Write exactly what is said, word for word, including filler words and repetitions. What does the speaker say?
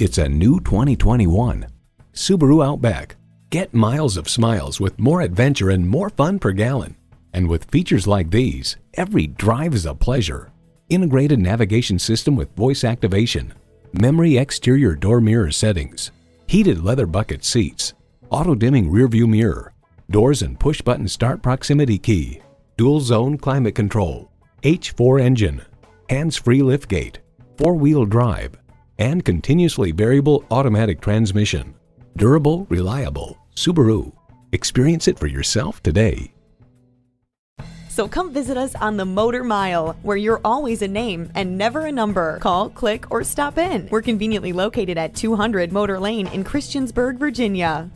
It's a new twenty twenty-one Subaru Outback. Get miles of smiles with more adventure and more fun per gallon. And with features like these, every drive is a pleasure. Integrated navigation system with voice activation, memory exterior door mirror settings, heated leather bucket seats, auto-dimming rearview mirror, doors and push-button start proximity key, dual-zone climate control, H four engine, hands-free liftgate, four-wheel drive, and continuously variable automatic transmission. Durable, reliable Subaru. Experience it for yourself today. So come visit us on the Motor Mile, where you're always a name and never a number. Call, click, or stop in. We're conveniently located at two hundred Motor Lane in Christiansburg, Virginia.